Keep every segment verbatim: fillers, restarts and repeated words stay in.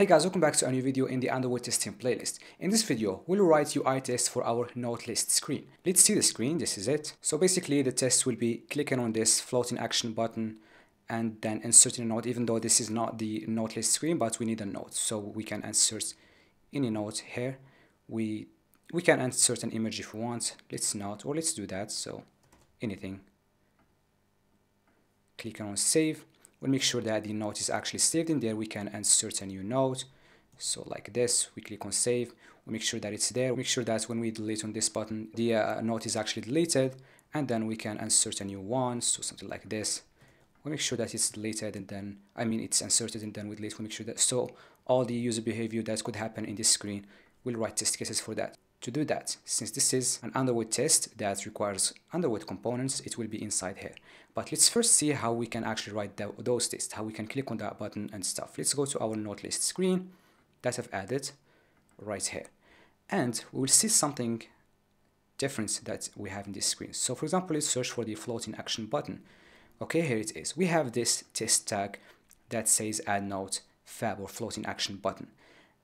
Hey guys, welcome back to a new video in the Android testing playlist. In this video, we'll write U I tests for our NoteList screen. Let's see the screen, this is it. So basically the test will be clicking on this floating action button and then inserting a note, even though this is not the NoteList screen, but we need a note. So we can insert any note here. We, we can insert an image if we want. Let's not, or let's do that, so anything. Click on save. We'll make sure that the note is actually saved in there. We can insert a new note. So like this, we click on save. We make sure that it's there. We make sure that when we delete on this button, the uh, note is actually deleted. And then we can insert a new one. So something like this. We make sure that it's deleted and then, I mean, it's inserted and then we delete. We make sure that, so all the user behavior that could happen in this screen, we'll write test cases for that. To do that, since this is an Android test that requires Android components, it will be inside here. But let's first see how we can actually write the, those tests, how we can click on that button and stuff. Let's go to our NoteList screen that I've added right here. And we will see something different that we have in this screen. So for example, let's search for the floating action button. Okay, here it is. We have this test tag that says add note fab or floating action button.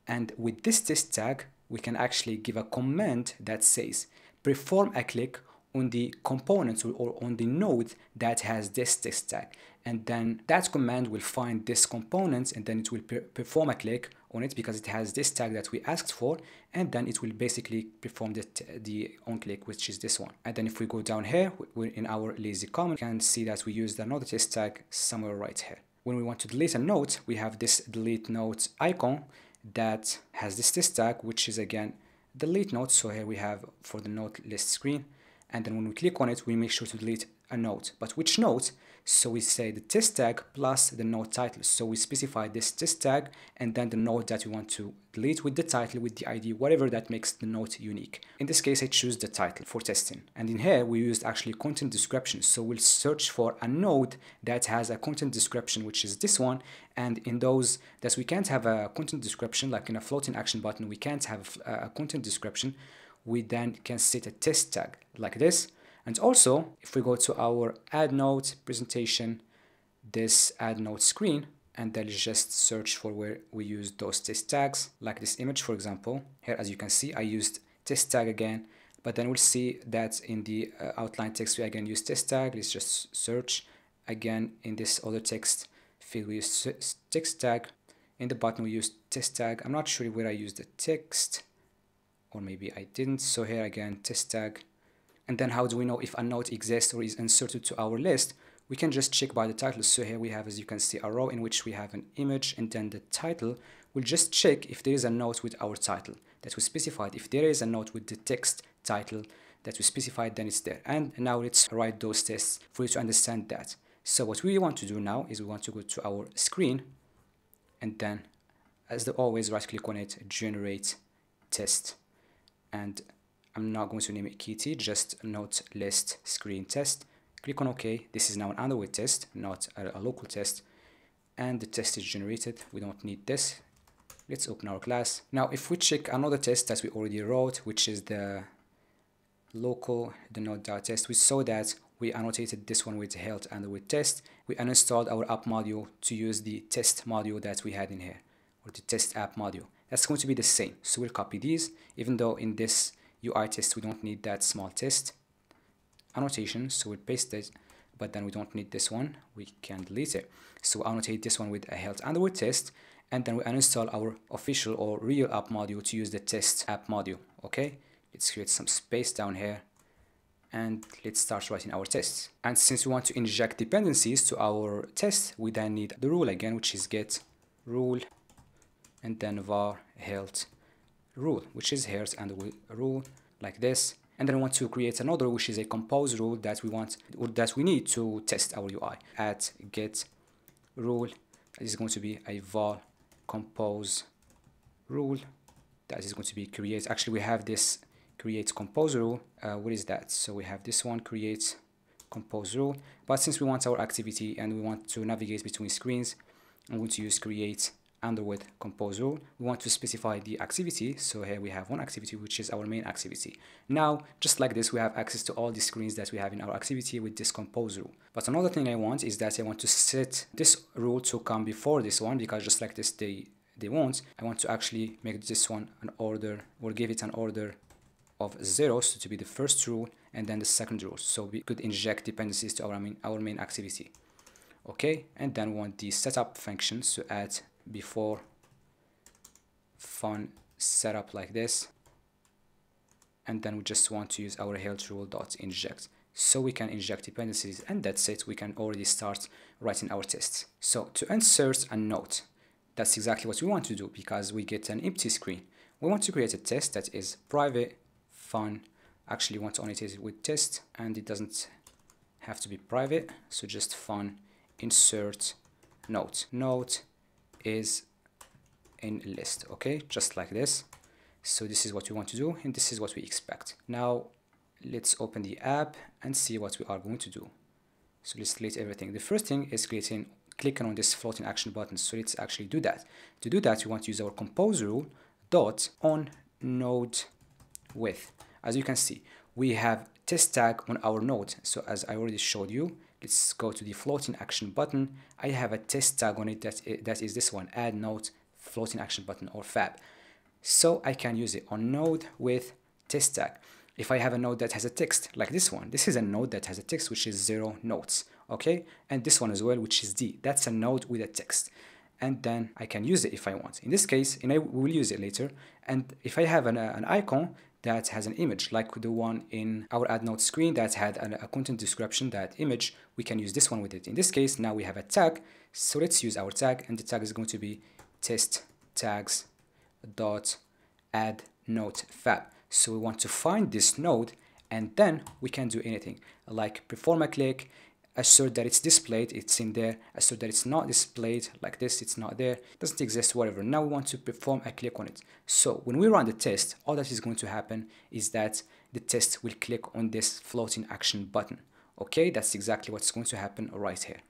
And with this test tag, we can actually give a command that says perform a click on the component or on the node that has this test tag, and then that command will find this component and then it will per perform a click on it because it has this tag that we asked for, and then it will basically perform the, the on click, which is this one. And then if we go down here, we're in our lazy comment, you can see that we used another test tag somewhere right here. When we want to delete a note, we have this delete note icon that has this test tag, which is again delete note. So here we have for the note list screen, and then when we click on it, we make sure to delete a note, but which note? So we say the test tag plus the note title. So we specify this test tag and then the note that we want to delete with the title, with the I D, whatever that makes the note unique. In this case, I choose the title for testing. And in here, we used actually content description. So we'll search for a node that has a content description, which is this one. And in those that we can't have a content description, like in a floating action button, we can't have a content description. We then can set a test tag like this. And also, if we go to our add note presentation, this add note screen, and then just search for where we use those test tags, like this image, for example. Here, as you can see, I used test tag again, but then we'll see that in the uh, outline text, we again use test tag. Let's just search again in this other text field, we use text tag. In the button, we use test tag. I'm not sure where I used the text, or maybe I didn't. So here again, test tag. And then how do we know if a note exists or is inserted to our list? We can just check by the title. So here we have, as you can see, a row in which we have an image and then the title. We'll just check if there is a note with our title that we specified. If there is a note with the text title that we specified, then it's there. And now let's write those tests for you to understand that. So what we want to do now is we want to go to our screen and then, as always, right click on it, generate test. And I'm not going to name it Kitty, just note list screen test. Click on OK. This is now an Android test, not a, a local test. And the test is generated. We don't need this. Let's open our class. Now, if we check another test that we already wrote, which is the local, the node.test, we saw that we annotated this one with Hilt and with test. We uninstalled our app module to use the test module that we had in here, or the test app module. That's going to be the same. So we'll copy these, even though in this U I test we don't need that small test annotation, so we'll paste it, but then we don't need this one, we can delete it. So we'll annotate this one with a Hilt Android test, and then we uninstall our official or real app module to use the test app module. Okay, let's create some space down here and let's start writing our tests. And since we want to inject dependencies to our test, we then need the rule again, which is get rule and then var Hilt rule, which is here, and we rule like this, and then we want to create another, which is a compose rule that we want or that we need to test our U I. At get rule, that is going to be a var compose rule that is going to be create. Actually, we have this create compose rule. Uh, what is that? So we have this one create compose rule, but since we want our activity and we want to navigate between screens, I'm going to use create Android compose rule. We want to specify the activity, so here we have one activity, which is our main activity. Now, just like this, we have access to all the screens that we have in our activity with this compose rule. But another thing I want is that I want to set this rule to come before this one, because just like this, they they want, I want to actually make this one an order, or give it an order of zeros to be the first rule and then the second rule. So we could inject dependencies to our main, our main activity. Okay, and then we want the setup functions to add before fun setup like this. And then we just want to use our hilt rule dot inject. So we can inject dependencies, and that's it. We can already start writing our tests. So to insert a note, that's exactly what we want to do because we get an empty screen. We want to create a test that is private, fun. Actually, we want to only test it with test, and it doesn't have to be private. So just fun insert note. Note is in list. Okay, just like this. So this is what we want to do, and this is what we expect. Now let's open the app and see what we are going to do. So let's delete everything. The first thing is creating, clicking on this floating action button. So let's actually do that. To do that, we want to use our compose rule dot on node width. As you can see, we have test tag on our node. So as I already showed you, let's go to the floating action button. I have a test tag on it that that is this one, add node floating action button, or fab. So I can use it on node with test tag. If I have a node that has a text like this one, this is a node that has a text which is zero nodes, okay? And this one as well, which is D, that's a node with a text. And then I can use it if I want. In this case, and I will use it later. And if I have an, uh, an icon that has an image, like the one in our add node screen that had an, a content description, that image, we can use this one with it. In this case, now we have a tag. So let's use our tag, and the tag is going to be test tags dot add node fab. So we want to find this node, and then we can do anything like perform a click, assert that it's displayed, it's in there, assert that it's not displayed, like this, it's not there, doesn't exist, whatever. Now we want to perform a click on it. So when we run the test, all that is going to happen is that the test will click on this floating action button. Okay, that's exactly what's going to happen right here.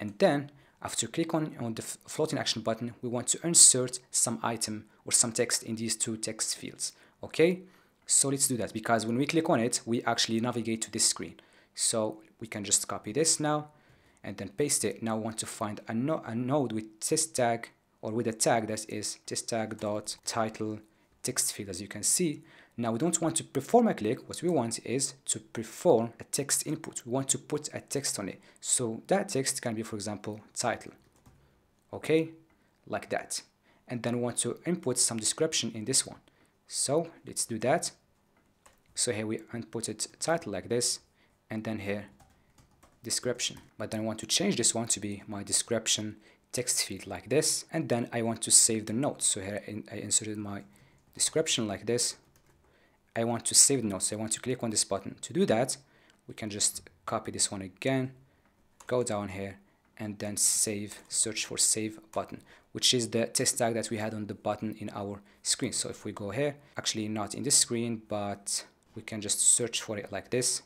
And then after click on, on the floating action button, we want to insert some item or some text in these two text fields. Okay, so let's do that, because when we click on it, we actually navigate to this screen. So we can just copy this now and then paste it. Now we want to find a, no a node with test tag, or with a tag that is test tag dot title text field, as you can see. Now we don't want to perform a click. What we want is to perform a text input. We want to put a text on it. So that text can be, for example, title. Okay, like that. And then we want to input some description in this one. So let's do that. So here we inputted title like this, and then here description. But then I want to change this one to be my description text field like this, and then I want to save the note. So here I inserted my description like this. I want to save the note, so I want to click on this button. To do that, we can just copy this one again, go down here, and then save, search for save button, which is the test tag that we had on the button in our screen. So if we go here, actually not in this screen, but we can just search for it like this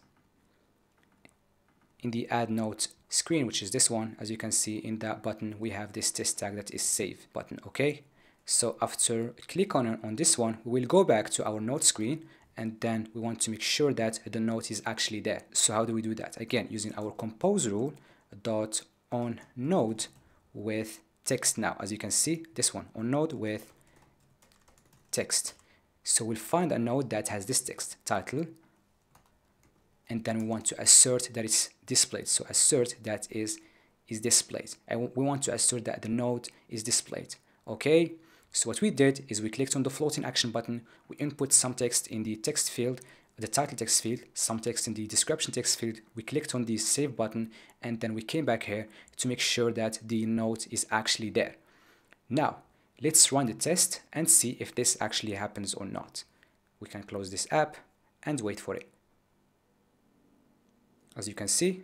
in the add note screen, which is this one. As you can see, in that button we have this test tag that is save button. Okay, so after click on on this one, we will go back to our note screen, and then we want to make sure that the note is actually there. So how do we do that? Again, using our compose rule dot on node with text. Now as you can see, this one on node with text. So we'll find a node that has this text title, and then we want to assert that it's displayed. So assert that is is displayed, and we want to assert that the node is displayed. Okay, so what we did is we clicked on the floating action button, we input some text in the text field, the title text field, some text in the description text field, we clicked on the save button, and then we came back here to make sure that the note is actually there. Now let's run the test and see if this actually happens or not. We can close this app and wait for it. As you can see,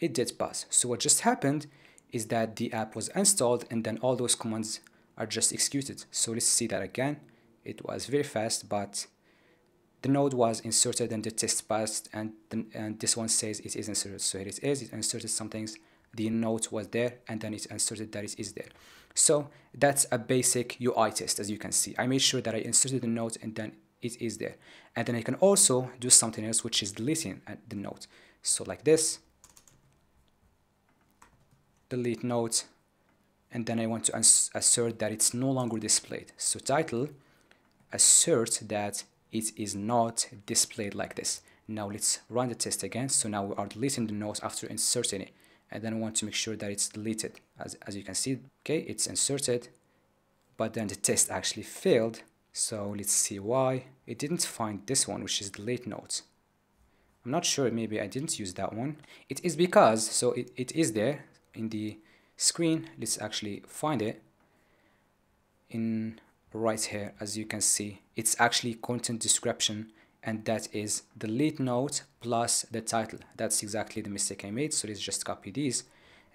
it did pass. So what just happened is that the app was installed, and then all those commands are just executed. So let's see that again. It was very fast, but the node was inserted and the test passed, and, then, and this one says it is inserted. So here it is, it inserted some things, the node was there, and then it inserted that it is there. So that's a basic U I test, as you can see. I made sure that I inserted the node and then it is there. And then I can also do something else, which is deleting the node. So like this, delete node, and then I want to assert that it's no longer displayed. So title asserts that it is not displayed like this. Now let's run the test again. So now we are deleting the note after inserting it, and then we want to make sure that it's deleted. As, as you can see, okay, it's inserted, but then the test actually failed. So let's see why. It didn't find this one, which is delete note. I'm not sure, maybe I didn't use that one. It is because, so it, it is there in the screen. Let's actually find it in right here. As you can see, it's actually content description, and that is delete note plus the title. That's exactly the mistake I made. So let's just copy these.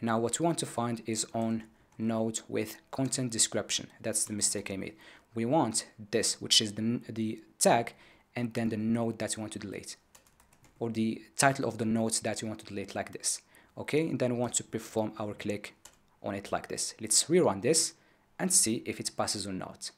Now what we want to find is on note with content description. That's the mistake I made. We want this, which is the, the tag, and then the note that we want to delete, or the title of the note that we want to delete like this. Okay, and then we want to perform our click on it like this. Let's rerun this and see if it passes or not.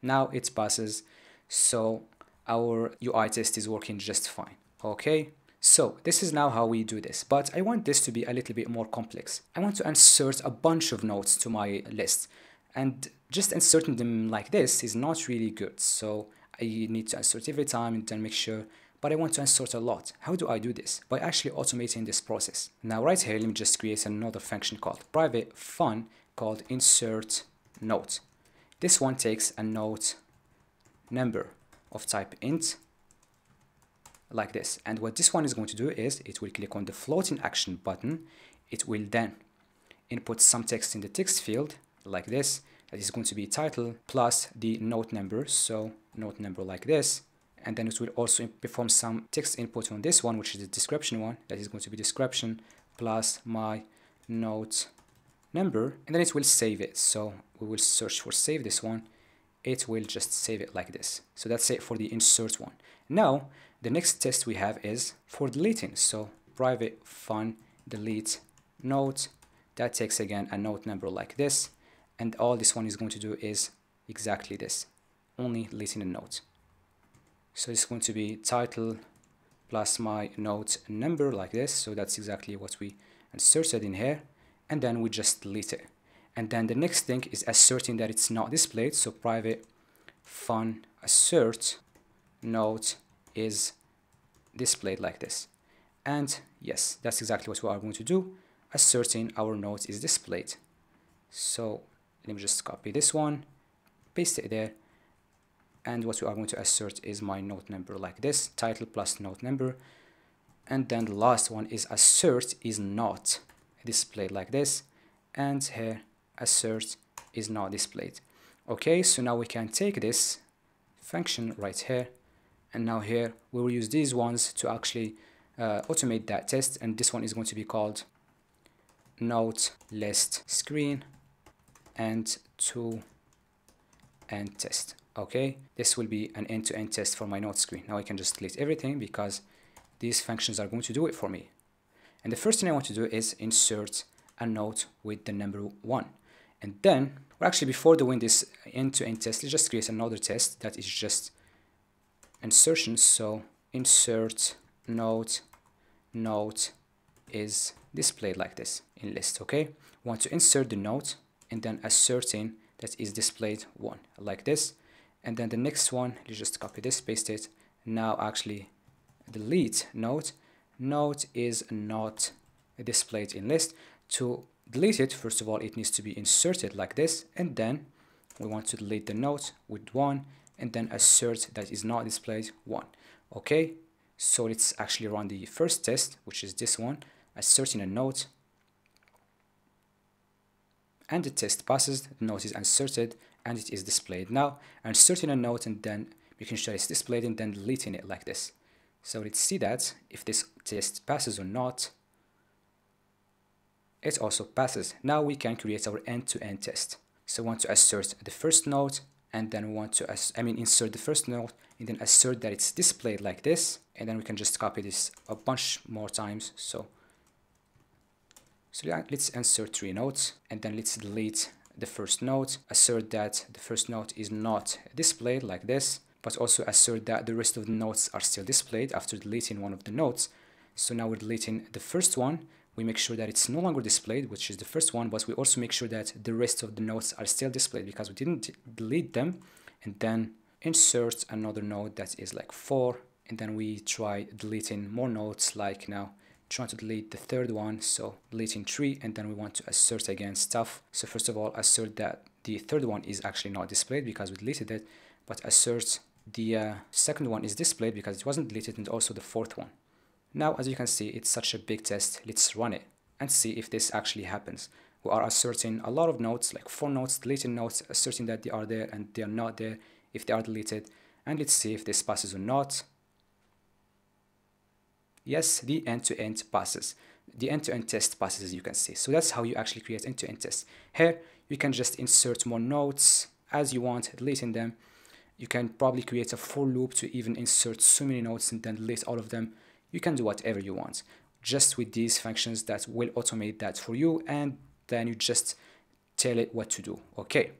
Now it passes, so our U I test is working just fine. Okay, so this is now how we do this, but I want this to be a little bit more complex. I want to insert a bunch of notes to my list, and just inserting them like this is not really good. So I need to insert every time and then make sure, but I want to insert a lot. How do I do this? By actually automating this process. Now right here, let me just create another function called private fun called insert note. This one takes a note number of type int like this. And what this one is going to do is it will click on the floating action button. It will then input some text in the text field like this. That is going to be title plus the note number. So note number like this. And then it will also perform some text input on this one, which is the description one. That is going to be description plus my note number, and then it will save it. So we will search for save this one. It will just save it like this. So that's it for the insert one. Now the next test we have is for deleting. So private fun delete note, that takes again a note number like this, and all this one is going to do is exactly this, only deleting a note. So it's going to be title plus my note number like this. So that's exactly what we inserted in here, and then we just delete it. And then the next thing is asserting that it's not displayed. So private fun assert note is displayed like this. And yes, that's exactly what we are going to do, asserting our note is displayed. So let me just copy this one, paste it there. And what we are going to assert is my note number like this, title plus note number. And then the last one is assert is not displayed like this, and here assert is not displayed. Okay, so now we can take this function right here, and now here we will use these ones to actually uh, automate that test. And this one is going to be called note list screen and to end test. Okay, this will be an end-to-end test for my note screen. Now I can just delete everything because these functions are going to do it for me. And the first thing I want to do is insert a note with the number one. And then, or actually before doing this end-to-end test, let's just create another test that is just insertion. So insert note, note is displayed like this in list, okay? We want to insert the note and then asserting that is displayed one, like this. And then the next one, let's just copy this, paste it. Now actually delete note. Note is not displayed in list. To delete it, first of all, it needs to be inserted like this, and then we want to delete the note with one and then assert that is not displayed one. Okay, so let's actually run the first test, which is this one, asserting a note, and the test passes. The note is inserted and it is displayed. Now inserting a note and then making sure it's displayed and then deleting it like this. So let's see that if this test passes or not. It also passes. Now we can create our end-to-end test. So we want to assert the first note and then we want to, I mean, insert the first note and then assert that it's displayed like this. And then we can just copy this a bunch more times. So, so let's insert three notes and then let's delete the first note. Assert that the first note is not displayed like this, but also assert that the rest of the notes are still displayed after deleting one of the notes. So now we're deleting the first one, we make sure that it's no longer displayed, which is the first one, but we also make sure that the rest of the notes are still displayed because we didn't delete them. And then insert another note that is like four, and then we try deleting more notes, like now try to delete the third one, so deleting three, and then we want to assert again stuff. So first of all, assert that the third one is actually not displayed because we deleted it, but assert the uh, second one is displayed because it wasn't deleted, and also the fourth one. Now, as you can see, it's such a big test. Let's run it and see if this actually happens. We are asserting a lot of notes, like four notes, deleting notes, asserting that they are there and they are not there, if they are deleted, and let's see if this passes or not. Yes, the end-to-end passes. The end-to-end test passes, as you can see. So that's how you actually create end-to-end tests. Here, you can just insert more notes as you want, deleting them. You can probably create a for loop to even insert so many notes and then delete all of them. You can do whatever you want, just with these functions that will automate that for you, and then you just tell it what to do, okay?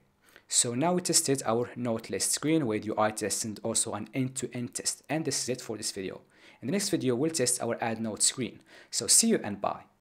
So now we tested our note list screen with U I test and also an end-to-end test. And this is it for this video. In the next video, we'll test our add note screen. So see you and bye.